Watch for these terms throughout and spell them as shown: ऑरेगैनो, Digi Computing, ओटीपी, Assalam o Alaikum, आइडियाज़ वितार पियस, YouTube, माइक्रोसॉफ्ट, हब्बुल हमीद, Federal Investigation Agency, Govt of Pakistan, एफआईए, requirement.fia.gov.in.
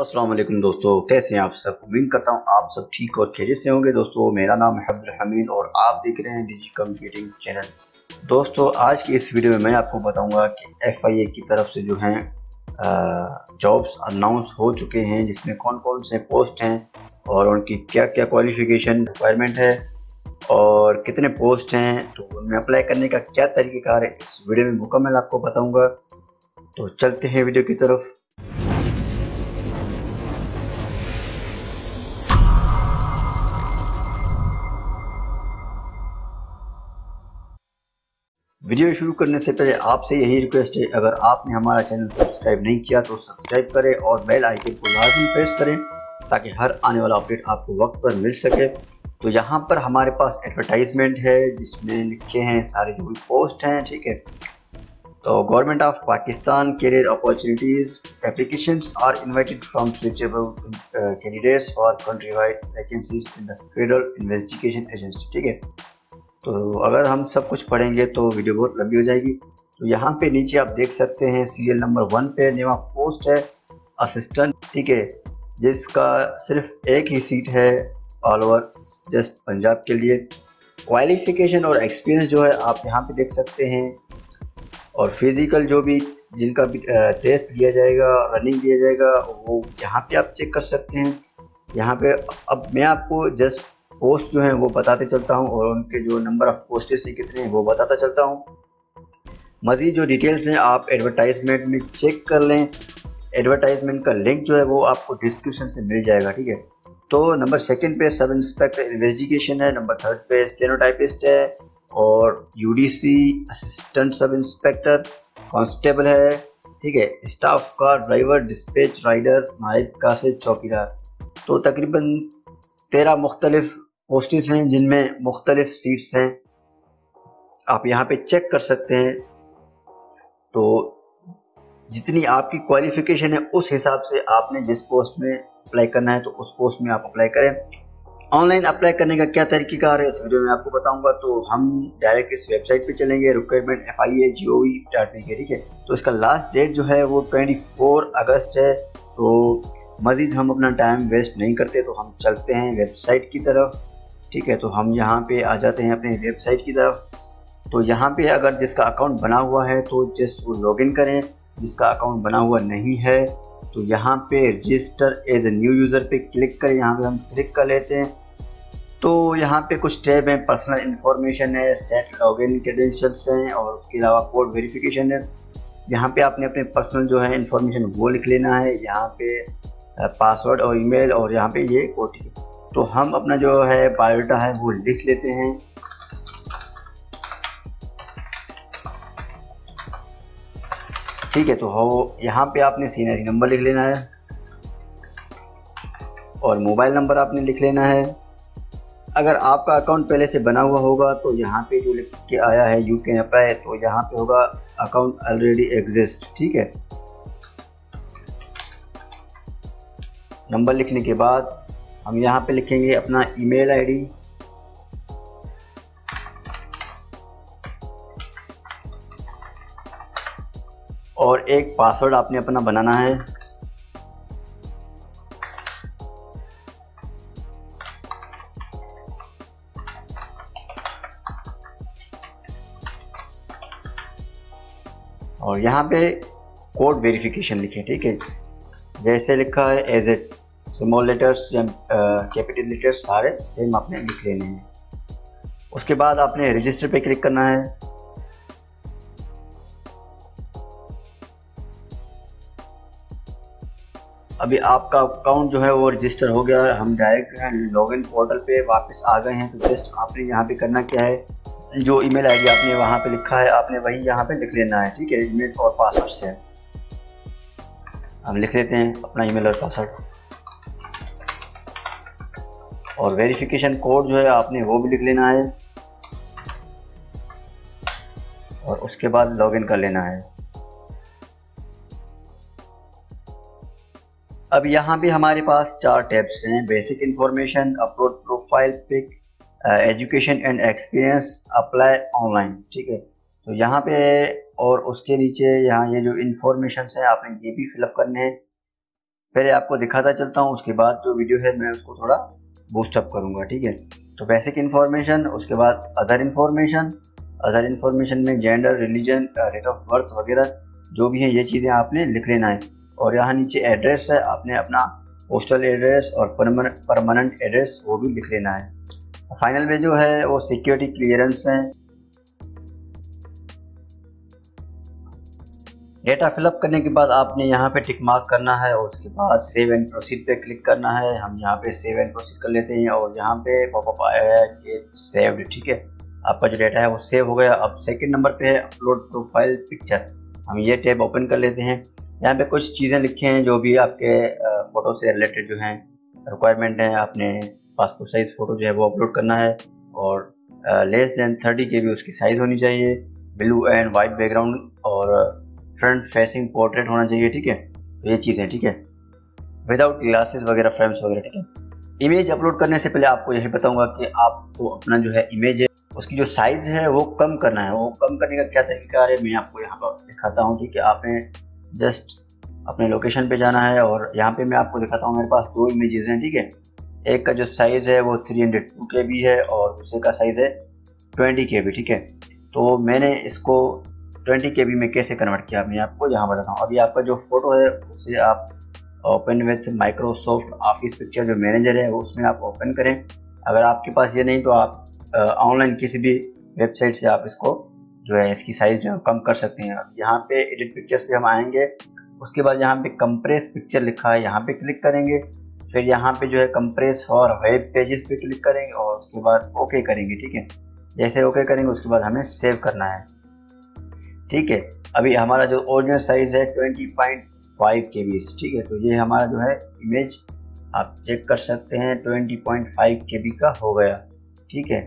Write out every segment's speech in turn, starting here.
अस्सलाम वालेकुम दोस्तों, कैसे हैं आप सब। उम्मीद करता हूं आप सब ठीक और खैरियत से होंगे। दोस्तों मेरा नाम है हब्बुल हमीद और आप देख रहे हैं डिजी कंप्यूटिंग चैनल। दोस्तों आज की इस वीडियो में मैं आपको बताऊंगा कि एफआईए की तरफ से जो हैं जॉब्स अनाउंस हो चुके हैं, जिसमें कौन कौन से पोस्ट हैं और उनकी क्या क्या क्वालिफिकेशन रिक्वायरमेंट है और कितने पोस्ट हैं, तो उनमें अप्लाई करने का क्या तरीक़ेकार है, इस वीडियो में मुकम्मल आपको बताऊँगा। तो चलते हैं वीडियो की तरफ। वीडियो शुरू करने से पहले आपसे यही रिक्वेस्ट है, अगर आपने हमारा चैनल सब्सक्राइब नहीं किया तो सब्सक्राइब करें और बेल आइकन को लाजमी प्रेस करें ताकि हर आने वाला अपडेट आपको वक्त पर मिल सके। तो यहाँ पर हमारे पास एडवर्टाइजमेंट है जिसमें लिखे हैं सारे जो भी पोस्ट हैं, ठीक है। तो government of Pakistan career opportunities applications are invited from suitable candidates for country wide vacancies in the federal investigation agency, ठीक है। तो अगर हम सब कुछ पढ़ेंगे तो वीडियो बहुत लंबी हो जाएगी। तो यहाँ पे नीचे आप देख सकते हैं सीरियल नंबर 1 पे नेम ऑफ पोस्ट है असिस्टेंट, ठीक है, जिसका सिर्फ एक ही सीट है ऑल ओवर जस्ट पंजाब के लिए। क्वालिफिकेशन और एक्सपीरियंस जो है आप यहाँ पे देख सकते हैं, और फिजिकल जो भी जिनका भी टेस्ट दिया जाएगा, रनिंग दिया जाएगा, वो यहाँ पे आप चेक कर सकते हैं। यहाँ पे अब मैं आपको जस्ट पोस्ट जो हैं वो बताते चलता हूं और उनके जो नंबर ऑफ पोस्टेस हैं कितने हैं वो बताता चलता हूं। मज़ीद जो डिटेल्स हैं आप एडवर्टाइजमेंट में चेक कर लें। एडवर्टाइजमेंट का लिंक जो है वो आपको डिस्क्रिप्शन से मिल जाएगा, ठीक है। तो नंबर 2 पे सब इंस्पेक्टर इन्वेस्टिगेशन है, नंबर 3 पे स्टेनोटाइपिस्ट है और UDC assistant sub inspector constable है, ठीक है, स्टाफ का ड्राइवर, डिस्पैच राइडर, नायब कासिद, चौकीदार। तो तकरीबन 13 मुख्तलिफ पोस्टेस हैं जिनमें मुख्तलिफ सीट्स हैं, आप यहाँ पे चेक कर सकते हैं। तो जितनी आपकी क्वालिफिकेशन है उस हिसाब से आपने जिस पोस्ट में अप्लाई करना है तो उस पोस्ट में आप अप्लाई करें। ऑनलाइन अप्लाई करने का क्या तरीक़ेकार है इस वीडियो में आपको बताऊंगा। तो हम डायरेक्ट इस वेबसाइट पे चलेंगे requirement.fia.gov.in, ठीक है। तो इसका लास्ट डेट जो है वो 24 अगस्त है। तो मज़ीद हम अपना टाइम वेस्ट नहीं करते, तो हम चलते हैं वेबसाइट की तरफ, ठीक है। तो हम यहाँ पे आ जाते हैं अपने वेबसाइट की तरफ। तो यहाँ पे अगर जिसका अकाउंट बना हुआ है तो जस्ट वो लॉगिन करें, जिसका अकाउंट बना हुआ नहीं है तो यहाँ पे register as a new user पे क्लिक करें। यहाँ पे हम क्लिक कर लेते हैं। तो यहाँ पे कुछ टैब हैं, पर्सनल इन्फॉर्मेशन है, सेट लॉगिन क्रेडेंशियल्स हैं और उसके अलावा कोड वेरीफिकेशन है। यहाँ पे आपने अपने पर्सनल जो है इन्फॉर्मेशन वो लिख लेना है, यहाँ पे पासवर्ड और ईमेल और यहाँ पे ये ओटीपी। तो हम अपना जो है बायोडाटा है वो लिख लेते हैं। ठीक है, तो हो यहाँ पे आपने सीनियर नंबर लिख लेना है और मोबाइल नंबर आपने लिख लेना है। अगर आपका अकाउंट पहले से बना हुआ होगा तो यहाँ पे जो लिख के आया है यू कैन अप्लाई, तो यहाँ पे होगा अकाउंट ऑलरेडी एग्जिस्ट, ठीक है। नंबर लिखने के बाद हम यहाँ पे लिखेंगे अपना ईमेल आईडी, और एक पासवर्ड आपने अपना बनाना है। और यहाँ पे कोड वेरिफिकेशन लिखें, ठीक है, जैसे लिखा है एज ए स्मॉल लेटर्स या कैपिटल लेटर्स सारे सेम आपने लिख लेने हैं। उसके बाद आपने रजिस्टर पे क्लिक करना है। अभी आपका अकाउंट जो है वो रजिस्टर हो गया। हम डायरेक्ट लॉगिन पोर्टल पे वापस आ गए हैं। तो जस्ट आपने यहाँ पे करना क्या है, जो ईमेल आईडी आपने वहाँ पे लिखा है आपने वही यहाँ पे लिख लेना है, ठीक है। ईमेल और पासवर्ड से हम लिख लेते हैं अपना ईमेल और पासवर्ड, और वेरिफिकेशन कोड जो है आपने वो भी लिख लेना है, और उसके बाद लॉगिन कर लेना है। अब यहाँ पे हमारे पास 4 टैब्स हैं, basic information, upload profile pic, education and experience, apply online, ठीक है। तो यहाँ पे और उसके नीचे यहाँ ये जो इंफॉर्मेशन है आपने ये भी फिलअप करने हैं। पहले आपको दिखाता चलता हूँ, उसके बाद जो वीडियो है मैं उसको थोड़ा बूस्टअप करूँगा। ठीक है, तो बेसिक इन्फॉर्मेशन, उसके बाद अदर इन्फॉर्मेशन में gender, religion, date of birth वगैरह जो भी है ये चीज़ें आपने लिख लेना है। और यहाँ नीचे एड्रेस है, आपने अपना पोस्टल एड्रेस और परमानेंट एड्रेस वो भी लिख लेना है। फाइनल में जो है वो सिक्योरिटी क्लियरेंस है। डेटा फिलअप करने के बाद आपने यहाँ पे टिक मार्क करना है और उसके बाद सेव एंड प्रोसीड पे क्लिक करना है। हम यहाँ पे सेव एंड प्रोसीड कर लेते हैं और यहाँ पे पॉपअप आया है कि सेव्ड। ठीक है, आपका जो डेटा है वो सेव हो गया। अब सेकंड नंबर पे है अपलोड प्रोफाइल पिक्चर। हम ये टैब ओपन कर लेते हैं। यहाँ पे कुछ चीज़ें लिखे हैं जो भी आपके फ़ोटो से रिलेटेड जो हैं रिक्वायरमेंट हैं। आपने पासपोर्ट साइज़ फ़ोटो जो है वो अपलोड करना है और लेस दैन 30 KB उसकी साइज़ होनी चाहिए, ब्लू एंड वाइट बैकग्राउंड और फ्रंट फेसिंग पोर्ट्रेट होना चाहिए। ठीक है, तो ये चीज़ें ठीक है, विदाउट ग्लासेस वगैरह, फ्रेम्स वगैरह। ठीक है, इमेज अपलोड करने से पहले आपको यही बताऊंगा कि आपको अपना जो है इमेज है उसकी जो साइज़ है वो कम करना है। वो कम करने का क्या तरीका है मैं आपको यहाँ पर दिखाता हूँ। ठीक है, आपने जस्ट अपने लोकेशन पे जाना है और यहाँ पे मैं आपको दिखाता हूँ। मेरे पास दो इमेजेस हैं। ठीक है, एक का जो साइज़ है वो 302 KB है और दूसरे का साइज़ है 20 KB। ठीक है, तो मैंने इसको 20 KB में कैसे कन्वर्ट किया मैं आपको यहाँ बताता हूँ। अभी आपका जो फ़ोटो है उसे आप open with माइक्रोसॉफ्ट Office picture जो मैनेजर है उसमें आप ओपन करें। अगर आपके पास ये नहीं तो आप ऑनलाइन किसी भी वेबसाइट से आप इसको जो है इसकी साइज़ जो है कम कर सकते हैं। यहाँ पे एडिट पिक्चर्स पे हम आएंगे, उसके बाद यहाँ पे कंप्रेस पिक्चर लिखा है, यहाँ पे क्लिक करेंगे। फिर यहाँ पे जो है कंप्रेस फॉर वेब पेजेस पे क्लिक करेंगे और उसके बाद ओके करेंगे। ठीक है, जैसे ओके करेंगे उसके बाद हमें सेव करना है। ठीक है, अभी हमारा जो ओरिजिनल साइज़ है 20.5 KB। ठीक है, तो ये हमारा जो है इमेज आप चेक कर सकते हैं 20.5 KB का हो गया। ठीक है,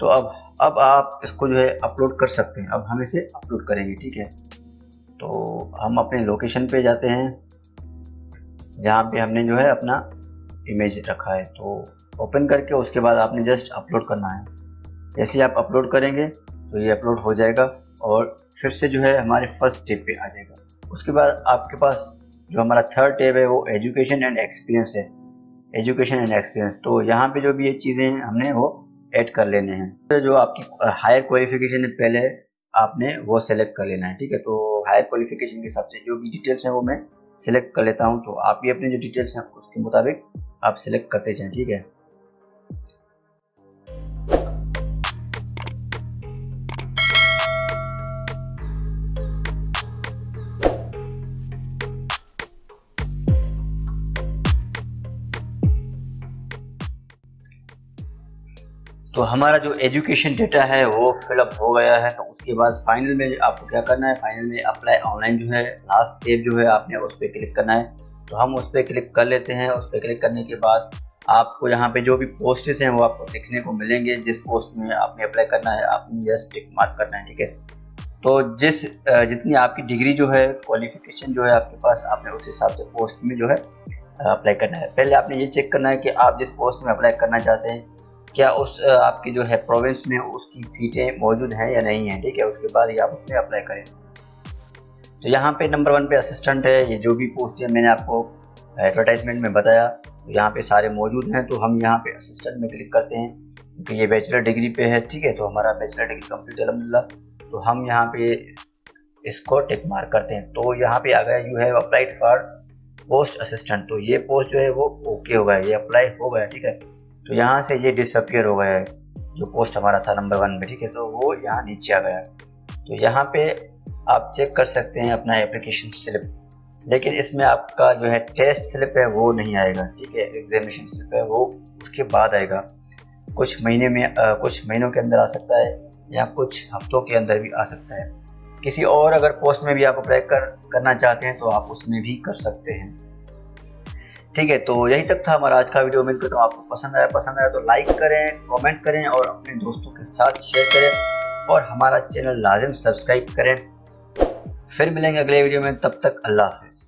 तो अब आप इसको जो है अपलोड कर सकते हैं। अब हम इसे अपलोड करेंगे। ठीक है, तो हम अपने लोकेशन पे जाते हैं जहाँ पे हमने जो है अपना इमेज रखा है, तो ओपन करके उसके बाद आपने जस्ट अपलोड करना है। जैसे ही आप अपलोड करेंगे तो ये अपलोड हो जाएगा और फिर से जो है हमारे फर्स्ट टेब पे आ जाएगा। उसके बाद आपके पास जो हमारा थर्ड टेब है वो एजुकेशन एंड एक्सपीरियंस है। एजुकेशन एंड एक्सपीरियंस, तो यहाँ पे जो भी ये चीज़ें हमने वो ऐड कर लेने हैं। तो जो आपकी हायर क्वालिफिकेशन है पहले आपने वो सेलेक्ट कर लेना है। ठीक है, तो हायर क्वालिफिकेशन के हिसाब से जो भी डिटेल्स हैं वो मैं सिलेक्ट कर लेता हूँ। तो आप भी अपने जो डिटेल्स हैं उसके मुताबिक आप सिलेक्ट करते जाएँ। ठीक है, तो हमारा जो एजुकेशन डेटा है वो फिलअप हो गया है। तो उसके बाद फाइनल में आपको क्या करना है, फाइनल में अप्लाई ऑनलाइन जो है लास्ट स्टेप जो है आपने उस पर क्लिक करना है। तो हम उस पर क्लिक कर लेते हैं। उस पर क्लिक करने के बाद आपको यहाँ पे जो भी पोस्टेस हैं वो आपको देखने को मिलेंगे। जिस पोस्ट में आपने अप्लाई करना है आपने जस्ट टिक मार्क करना है। ठीक है, तो जितनी आपकी डिग्री जो है, क्वालिफिकेशन जो है आपके पास, आपने उस हिसाब से पोस्ट में जो है अप्लाई करना है। पहले आपने ये चेक करना है कि आप जिस पोस्ट में अप्लाई करना चाहते हैं क्या उस आपके जो है प्रोविंस में उसकी सीटें मौजूद हैं या नहीं है। ठीक है, उसके बाद ही आप उसमें अप्लाई करें। तो यहाँ पे नंबर 1 पे असिस्टेंट है, ये जो भी पोस्ट है मैंने आपको एडवर्टाइजमेंट में बताया तो यहाँ पे सारे मौजूद हैं। तो हम यहाँ पे असिस्टेंट में क्लिक करते हैं क्योंकि ये बैचलर डिग्री पे है। ठीक है, तो हमारा बैचलर डिग्री कम्प्लीट है अल्हम्दुलिल्लाह। तो हम यहाँ पे इसको टिक मार्क करते हैं। तो यहाँ पे आ गया you have applied for post assistant, तो ये पोस्ट जो है वो ओके हो गया, ये अप्लाई हो गया। ठीक है, तो यहाँ से ये डिसअपियर हो गया है जो पोस्ट हमारा था नंबर 1 में। ठीक है, तो वो यहाँ नीचे आ गया। तो यहाँ पे आप चेक कर सकते हैं अपना एप्लीकेशन स्लिप, लेकिन इसमें आपका जो है टेस्ट स्लिप है वो नहीं आएगा। ठीक है, एग्जामिनेशन स्लिप है वो उसके बाद आएगा। कुछ महीनों के अंदर आ सकता है या कुछ हफ्तों के अंदर भी आ सकता है। किसी और अगर पोस्ट में भी आप अप्लाई करना चाहते हैं तो आप उसमें भी कर सकते हैं। ठीक है, तो यही तक था हमारा आज का वीडियो। उम्मीद करता हूँ आपको पसंद आया तो लाइक करें, कमेंट करें और अपने दोस्तों के साथ शेयर करें और हमारा चैनल लाजिम सब्सक्राइब करें। फिर मिलेंगे अगले वीडियो में, तब तक अल्लाह हाफिज़।